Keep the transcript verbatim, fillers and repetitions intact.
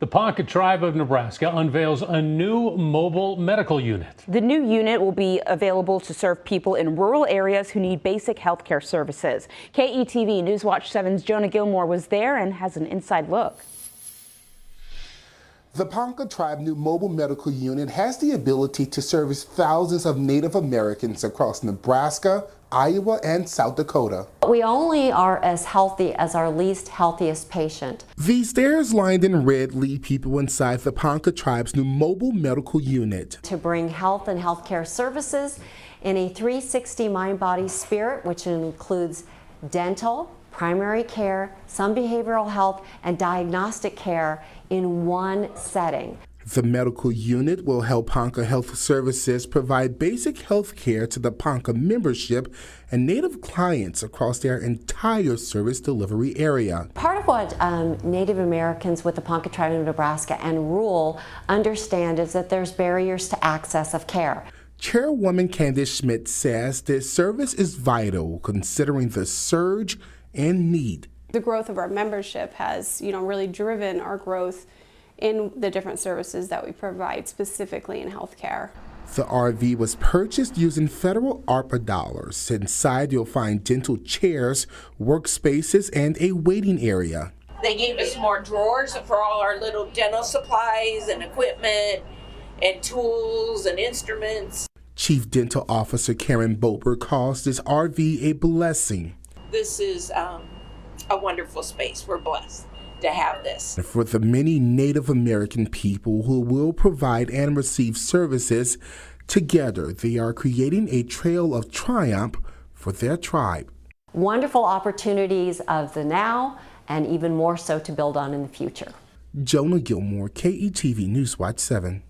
The Ponca Tribe of Nebraska unveils a new mobile medical unit. The new unit will be available to serve people in rural areas who need basic health care services. K E T V Newswatch seven's Jonah Gilmore was there and has an inside look. The Ponca Tribe new mobile medical unit has the ability to service thousands of Native Americans across Nebraska, Iowa, and South Dakota. We only are as healthy as our least healthiest patient. These stairs lined in red lead people inside the Ponca Tribe's new mobile medical unit. To bring health and healthcare services in a three sixty mind, body, spirit, which includes dental, primary care, some behavioral health, and diagnostic care in one setting. The medical unit will help Ponca Health Services provide basic health care to the Ponca membership and Native clients across their entire service delivery area. Part of what um, Native Americans with the Ponca Tribe of Nebraska and rural understand is that there's barriers to access of care. Chairwoman Candice Schmidt says this service is vital considering the surge and need. The growth of our membership has, you know, really driven our growth in the different services that we provide, specifically in healthcare. The R V was purchased using federal ARPA dollars. Inside, you'll find dental chairs, workspaces, and a waiting area. They gave us more drawers for all our little dental supplies and equipment and tools and instruments. Chief Dental Officer Karen Boeber calls this R V a blessing. This is um, a wonderful space. We're blessed to have this. For the many Native American people who will provide and receive services, together they are creating a trail of triumph for their tribe. Wonderful opportunities of the now and even more so to build on in the future. Jonah Gilmore, K E T V Newswatch seven.